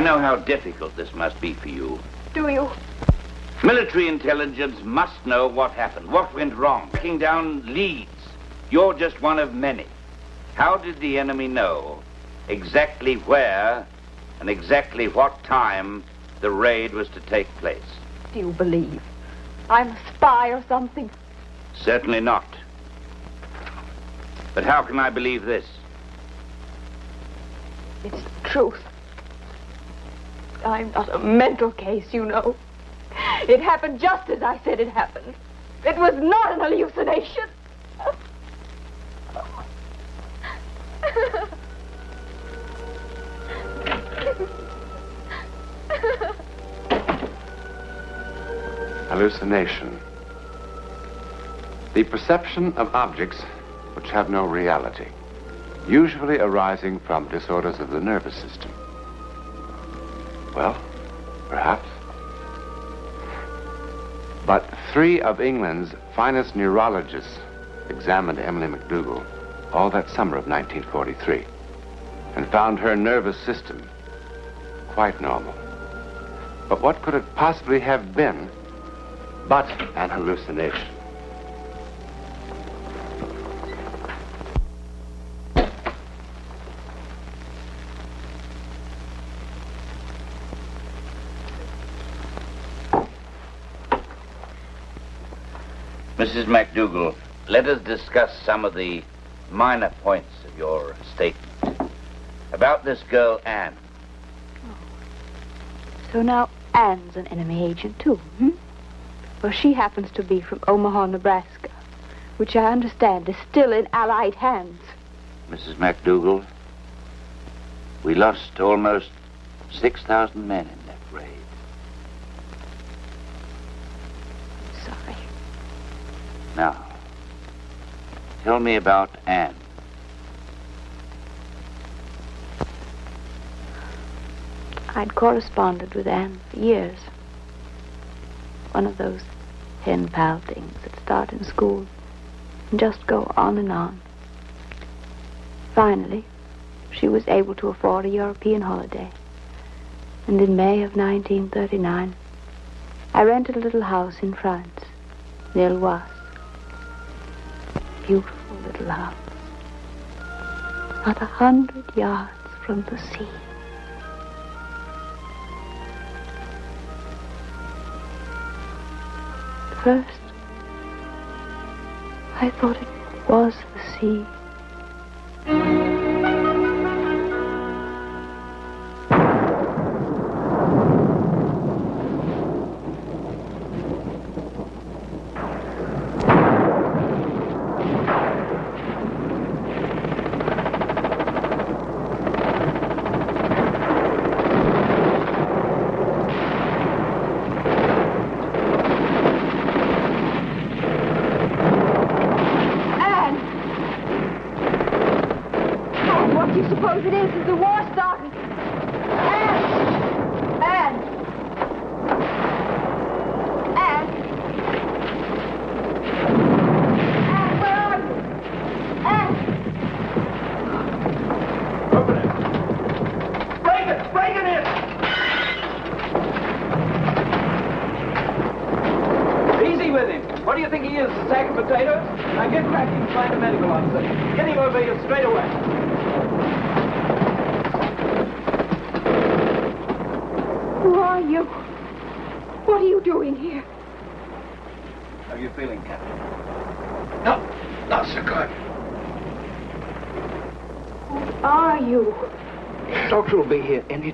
I know how difficult this must be for you. Do you? Military intelligence must know what happened, what went wrong, breaking down leads. You're just one of many. How did the enemy know exactly where and exactly what time the raid was to take place? Do you believe I'm a spy or something? Certainly not. But how can I believe this? It's the truth. I'm not a mental case, you know. It happened just as I said it happened. It was not an hallucination. Hallucination. The perception of objects which have no reality, usually arising from disorders of the nervous system. Well, perhaps. But three of England's finest neurologists examined Emily MacDougall all that summer of 1943 and found her nervous system quite normal. But what could it possibly have been but an hallucination? Mrs. MacDougall, let us discuss some of the minor points of your statement. About this girl, Anne. Oh. So now Anne's an enemy agent, too, hmm? Well, she happens to be from Omaha, Nebraska, which I understand is still in Allied hands. Mrs. MacDougall, we lost almost 6,000 men in that raid. Sorry. Now, tell me about Anne. I'd corresponded with Anne for years. One of those pen pal things that start in school and just go on and on. Finally, she was able to afford a European holiday. And in May of 1939, I rented a little house in France, near Loise. Beautiful little house, not 100 yards from the sea. First, I thought it was the sea.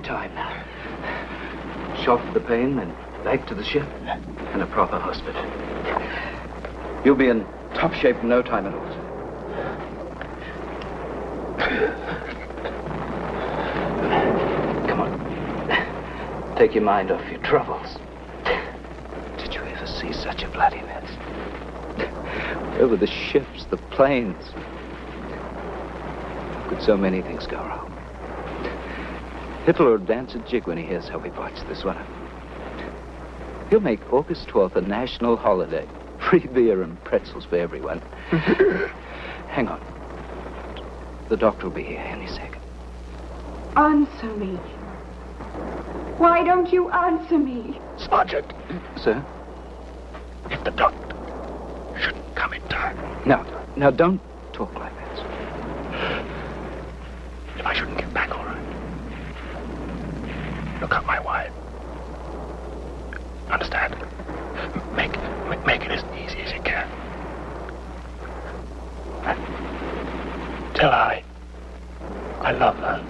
Time now. Shot for the pain, then back to the ship and a proper hospital. You'll be in top shape in no time at all. Come on. Take your mind off your troubles. Did you ever see such a bloody mess? Over the ships, the planes. How could so many things go wrong? Hitler will dance a jig when he hears how we botched this one up. He'll make August 12th a national holiday. Free beer and pretzels for everyone. Hang on. The doctor will be here any second. Answer me. Why don't you answer me? Sergeant. Sir? If the doctor shouldn't come in time. No, don't talk like that, sir. If I shouldn't get back, all right. Look up my wife. Understand? Make it as easy as you can. Till I love her.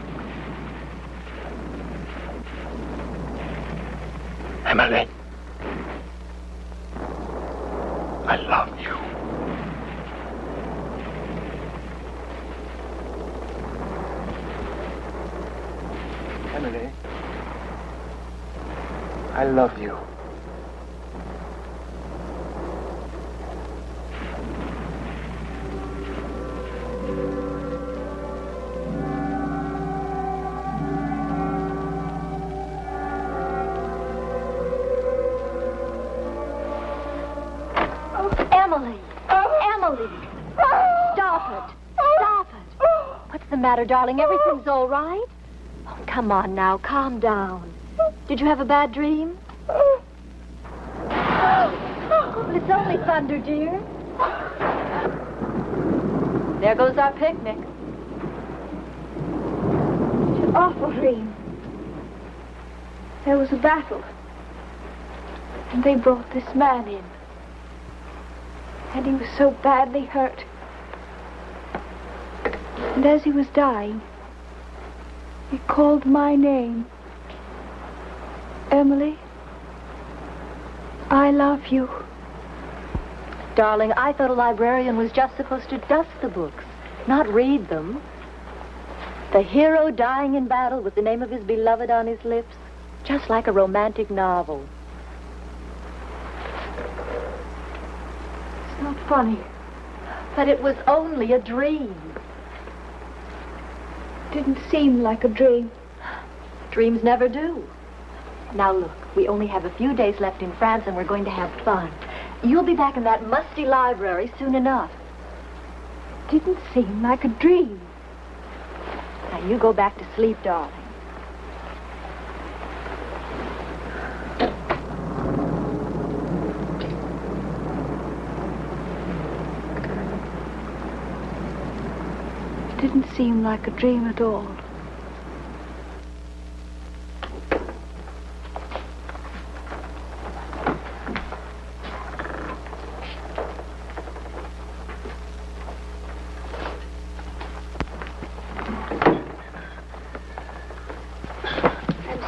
Emily, I love you. Emily, I love you. Darling, everything's all right. Oh, come on now, calm down. Did you have a bad dream? Well, it's only thunder, dear. There goes our picnic. It's an awful dream. There was a battle, and they brought this man in, and he was so badly hurt. And as he was dying, he called my name. Emily, I love you. Darling, I thought a librarian was just supposed to dust the books, not read them. The hero dying in battle with the name of his beloved on his lips, just like a romantic novel. It's not funny. But it was only a dream. Didn't seem like a dream. Dreams never do. Now look, we only have a few days left in France and we're going to have fun. You'll be back in that musty library soon enough. Didn't seem like a dream. Now you go back to sleep, darling. Didn't seem like a dream at all. I'm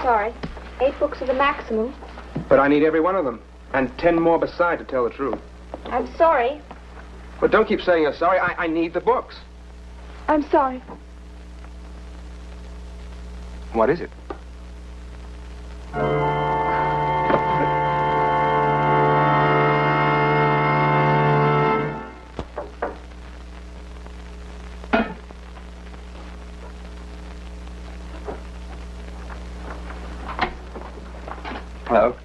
sorry. 8 books are the maximum. But I need every one of them. And 10 more beside, to tell the truth. I'm sorry. Well, don't keep saying you're sorry. I need the books. I'm sorry. What is it? Hello?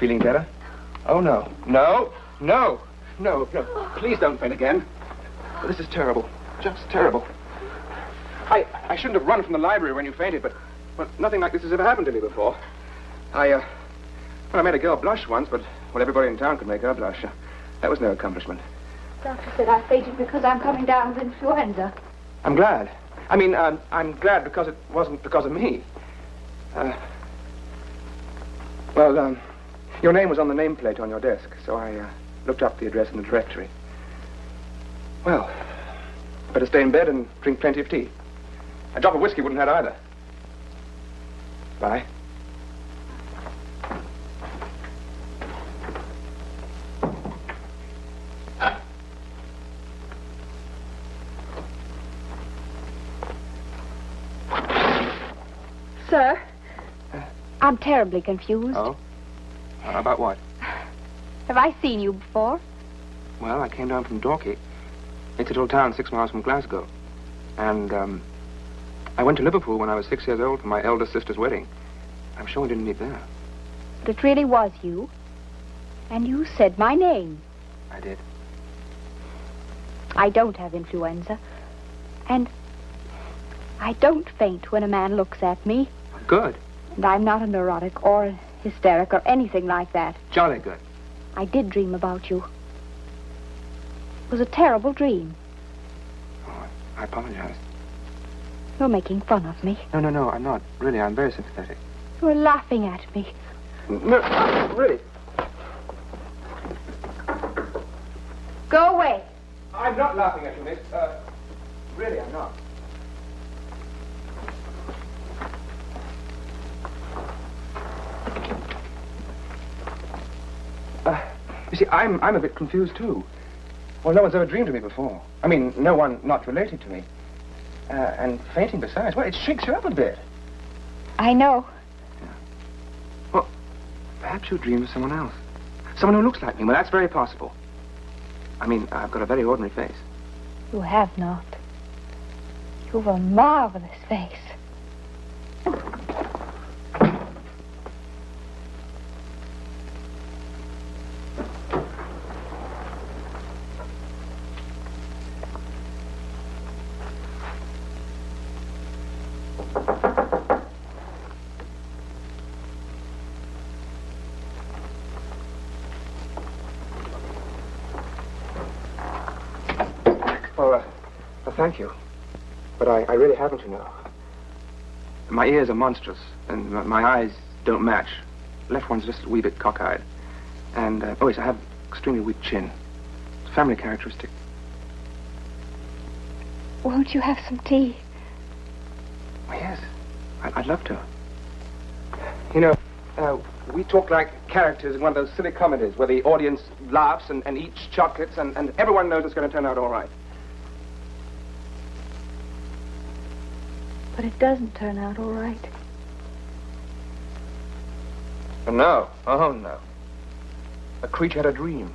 Feeling better? Oh, no. No. Please don't faint again. This is terrible. Just terrible. I shouldn't have run from the library when you fainted, but nothing like this has ever happened to me before. I made a girl blush once, but, well, everybody in town could make her blush. That was no accomplishment. The doctor said I fainted because I'm coming down with influenza. I'm glad. I mean, I'm glad because it wasn't because of me. Your name was on the nameplate on your desk, so I looked up the address in the directory. Well, better stay in bed and drink plenty of tea. A drop of whiskey wouldn't hurt either. Bye. Sir, I'm terribly confused. Oh? About what? Have I seen you before? Well, I came down from Dorkey. It's a little town 6 miles from Glasgow. And, I went to Liverpool when I was 6 years old for my elder sister's wedding. I'm sure we didn't meet there. But it really was you. And you said my name. I did. I don't have influenza. And I don't faint when a man looks at me. Good. And I'm not a neurotic or hysteric or anything like that. Jolly good. I did dream about you. It was a terrible dream. Oh, I apologize. You're making fun of me. No, no, no, I'm not. Really, I'm very sympathetic. You're laughing at me. No, really. Go away. I'm not laughing at you, miss. Really, I'm not. You see, I'm a bit confused, too. Well, no one's ever dreamed of me before. I mean, no one not related to me. And fainting besides. Well, it shakes you up a bit. I know. Yeah. Well, perhaps you dream of someone else. Someone who looks like me. Well, that's very possible. I mean, I've got a very ordinary face. You have not. You've a marvelous face. Thank you, but I really haven't, you know. My ears are monstrous, and my eyes don't match. Left one's just a wee bit cockeyed. And, oh yes, I have extremely weak chin. It's a family characteristic. Won't you have some tea? Oh, yes, I'd love to. You know, we talk like characters in one of those silly comedies where the audience laughs and eats chocolates, and everyone knows it's going to turn out all right. But it doesn't turn out all right. No. Oh, no. A creature had a dream.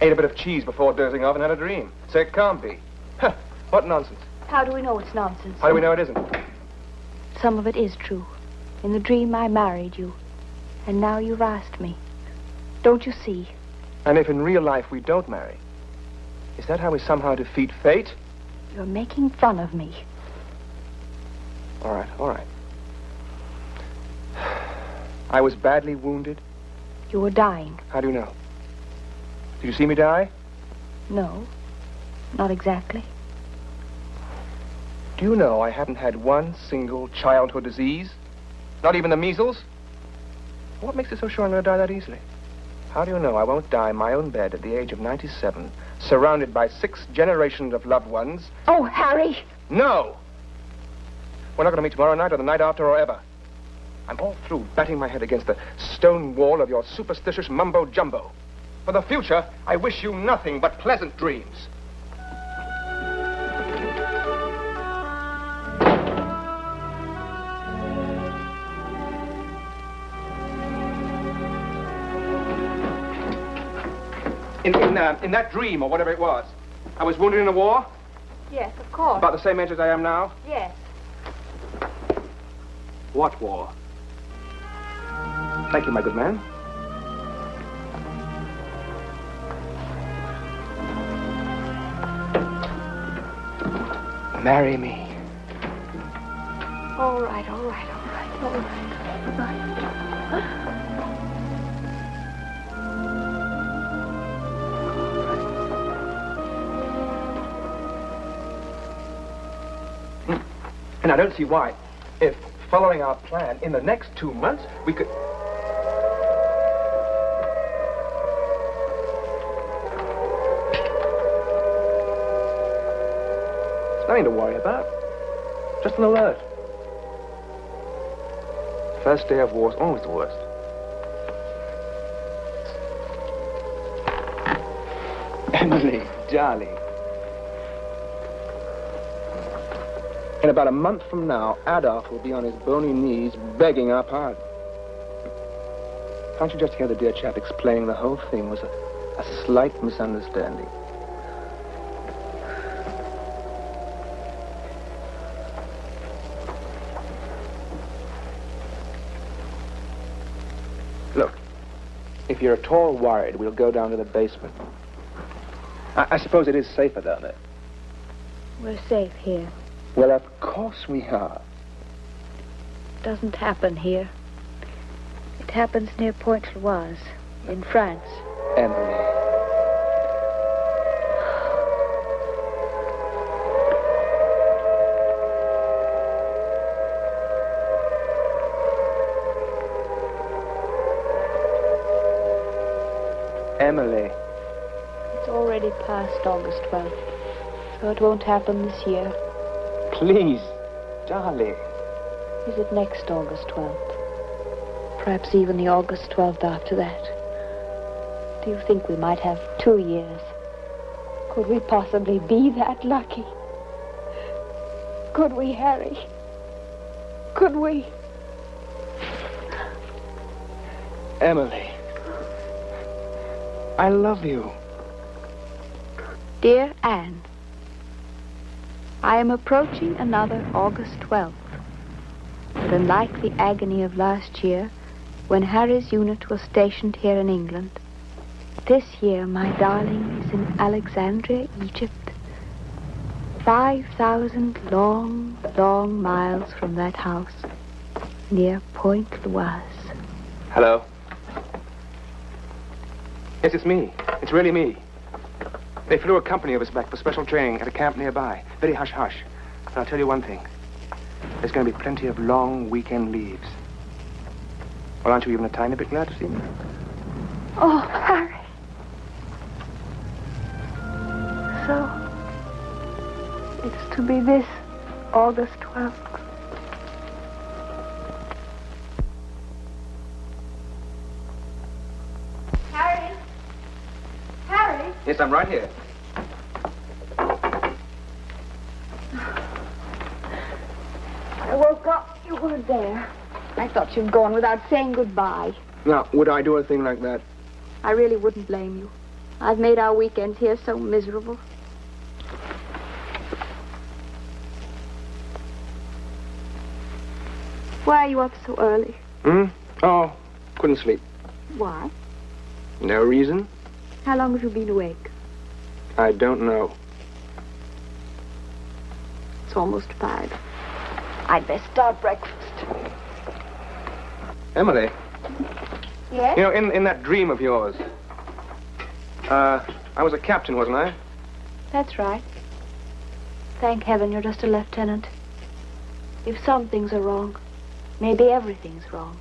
Ate a bit of cheese before dozing off and had a dream. So it can't be. Huh. What nonsense. How do we know it's nonsense? How do we know it isn't? Some of it is true. In the dream, I married you. And now you've asked me. Don't you see? And if in real life we don't marry, is that how we somehow defeat fate? You're making fun of me. All right, all right. I was badly wounded. You were dying. How do you know? Did you see me die? No, not exactly. Do you know I haven't had one single childhood disease? Not even the measles? What makes you so sure I'm going to die that easily? How do you know I won't die in my own bed at the age of 97, surrounded by 6 generations of loved ones? Oh, Harry! No! We're not going to meet tomorrow night or the night after or ever. I'm all through batting my head against the stone wall of your superstitious mumbo-jumbo. For the future, I wish you nothing but pleasant dreams. In that dream, or whatever it was, I was wounded in a war? Yes, of course. About the same age as I am now? Yes. What war? Thank you, my good man. Marry me. All right, all right, all right, all right. Goodbye. And I don't see why. If following our plan, in the next 2 months, we could... It's nothing to worry about. Just an alert. First day of war is always the worst. Emily, darling. In about a month from now, Adolf will be on his bony knees begging our pardon. Can't you just hear the dear chap explaining the whole thing was a slight misunderstanding? Look, if you're at all worried, we'll go down to the basement. I suppose it is safer down there. We're safe here. Well, of course we are. Doesn't happen here. It happens near Pointe-du-Hoc in France. Emily. Emily. It's already past August 12th, so it won't happen this year. Please, darling. Is it next August 12th? Perhaps even the August 12th after that. Do you think we might have 2 years? Could we possibly be that lucky? Could we, Harry? Could we? Emily. I love you. Dear Anne, I am approaching another August 12th. But unlike the agony of last year, when Harry's unit was stationed here in England, this year my darling is in Alexandria, Egypt. 5,000 long, long miles from that house, near Pointe-du-Hoc. Hello. Yes, it's me. It's really me. They flew a company of us back for special training at a camp nearby. Very hush-hush. But I'll tell you one thing. There's going to be plenty of long weekend leaves. Well, aren't you even a tiny bit glad to see me? Oh, Harry. So, it's to be this August 12th. Yes, I'm right here. I woke up. You weren't there. I thought you'd gone without saying goodbye. Now, would I do a thing like that? I really wouldn't blame you. I've made our weekends here so miserable. Why are you up so early? Hmm? Oh, couldn't sleep. Why? No reason. How long have you been awake? I don't know. It's almost 5. I'd best start breakfast. Emily. Yes? You know, in that dream of yours, I was a captain, wasn't I? That's right. Thank heaven you're just a lieutenant. If some things are wrong, maybe everything's wrong.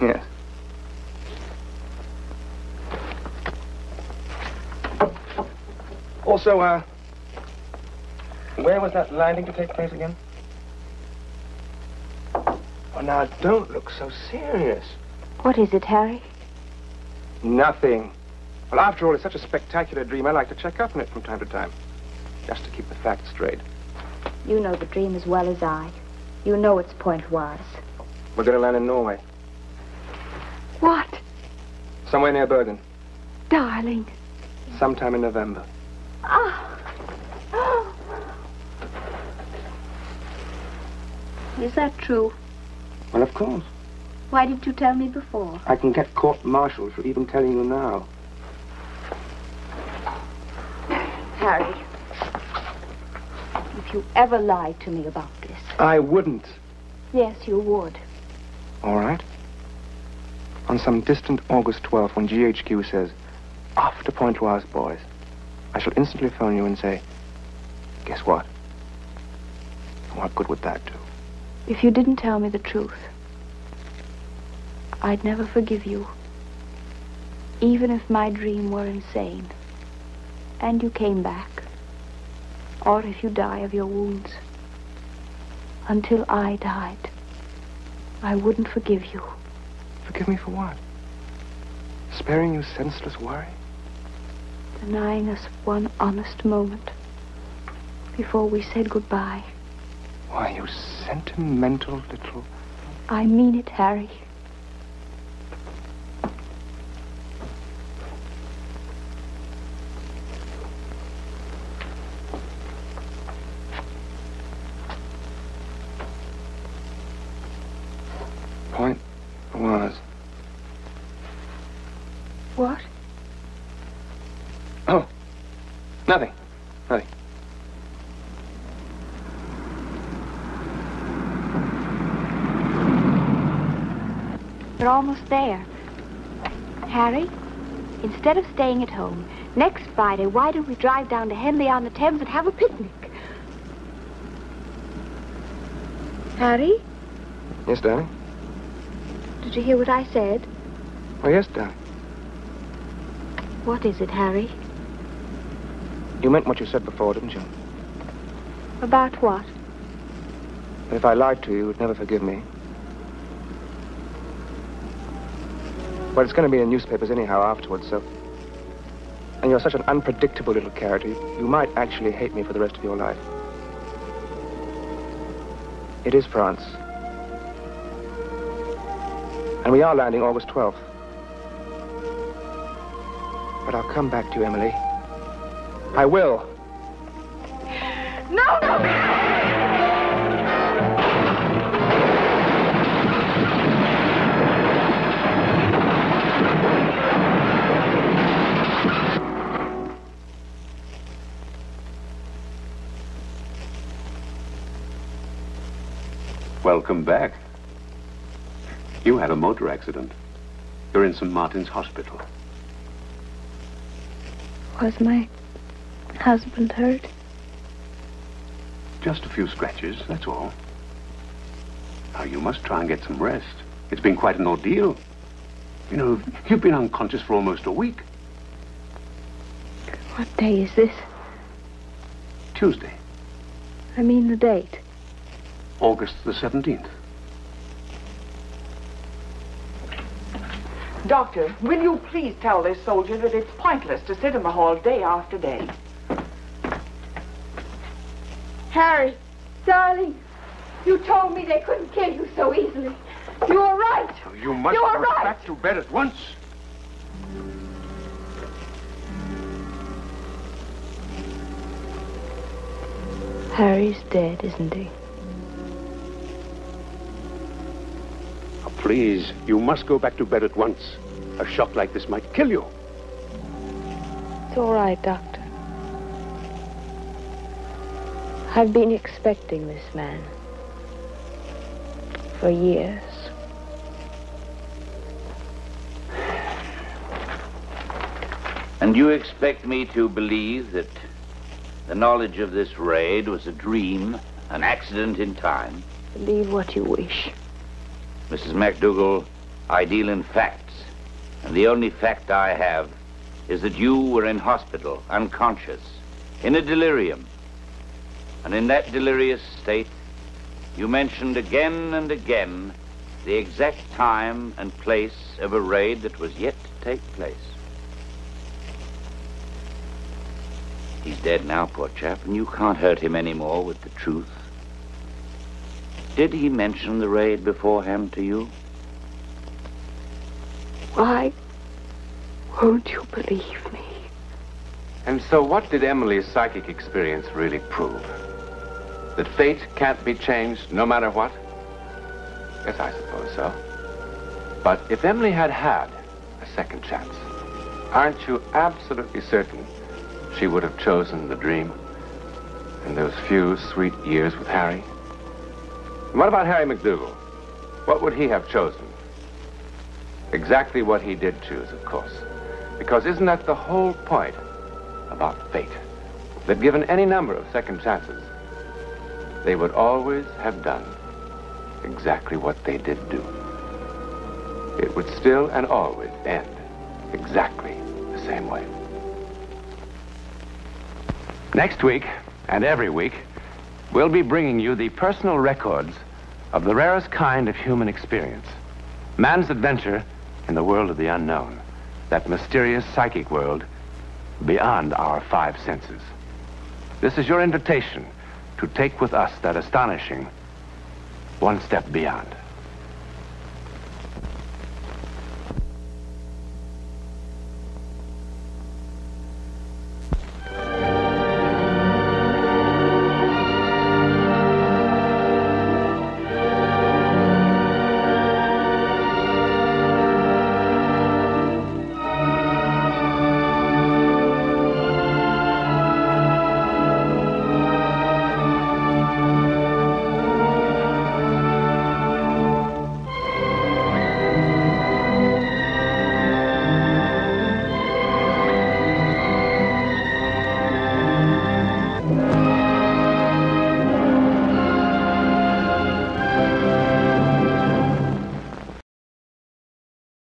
Yes. Also, where was that landing to take place again? Oh, now, don't look so serious. What is it, Harry? Nothing. Well, after all, it's such a spectacular dream, I like to check up on it from time to time. Just to keep the facts straight. You know the dream as well as I. You know its point was. We're going to land in Norway. What? Somewhere near Bergen. Darling. Sometime in November. Oh. Is that true? Well, of course. Why didn't you tell me before? I can get court-martialed for even telling you now. Harry, if you ever lied to me about this... I wouldn't. Yes, you would. All right. On some distant August 12th, when GHQ says, after Pointe-du-Hoc, boys, I shall instantly phone you and say, guess what? What good would that do? If you didn't tell me the truth, I'd never forgive you. Even if my dream were insane, and you came back, or if you die of your wounds. Until I died, I wouldn't forgive you. Forgive me for what? Sparing you senseless worry? Denying us one honest moment before we said goodbye. Why, you sentimental little... I mean it, Harry. Point was... What? Oh, nothing. Nothing. You're almost there. Harry, instead of staying at home, next Friday, why don't we drive down to Henley-on-the-Thames and have a picnic? Harry? Yes, darling? Did you hear what I said? Oh, yes, darling. What is it, Harry? You meant what you said before, didn't you? About what? That if I lied to you, you would never forgive me. Well, it's going to be in the newspapers anyhow afterwards, so... And you're such an unpredictable little character, you might actually hate me for the rest of your life. It is France. And we are landing August 12th. But I'll come back to you, Emily. I will. No, no, no! Welcome back. You had a motor accident. You're in St. Martin's Hospital. Was my husband hurt? Just a few scratches, that's all. Now, you must try and get some rest. It's been quite an ordeal. You know, you've been unconscious for almost a week. What day is this? Tuesday. I mean the date. August the 17th. Doctor, will you please tell this soldier that it's pointless to sit in the hall day after day? Harry, darling, you told me they couldn't kill you so easily. You were right. You must go back to bed at once. Harry's dead, isn't he? Please, you must go back to bed at once. A shock like this might kill you. It's all right, Doctor. I've been expecting this man for years. And you expect me to believe that the knowledge of this raid was a dream, an accident in time? Believe what you wish. Mrs. MacDougall, I deal in facts, and the only fact I have is that you were in hospital, unconscious, in a delirium. And in that delirious state, you mentioned again and again the exact time and place of a raid that was yet to take place. He's dead now, poor chap, and you can't hurt him anymore with the truth. Did he mention the raid beforehand to you? Why won't you believe me? And so what did Emily's psychic experience really prove? That fate can't be changed no matter what? Yes, I suppose so. But if Emily had had a second chance, aren't you absolutely certain she would have chosen the dream and those few sweet years with Harry? And what about Harry MacDougall? What would he have chosen? Exactly what he did choose, of course. Because isn't that the whole point about fate? That given any number of second chances, they would always have done exactly what they did do. It would still and always end exactly the same way. Next week, and every week, we'll be bringing you the personal records of the rarest kind of human experience. Man's adventure in the world of the unknown, that mysterious psychic world beyond our five senses. This is your invitation to take with us that astonishing one step beyond.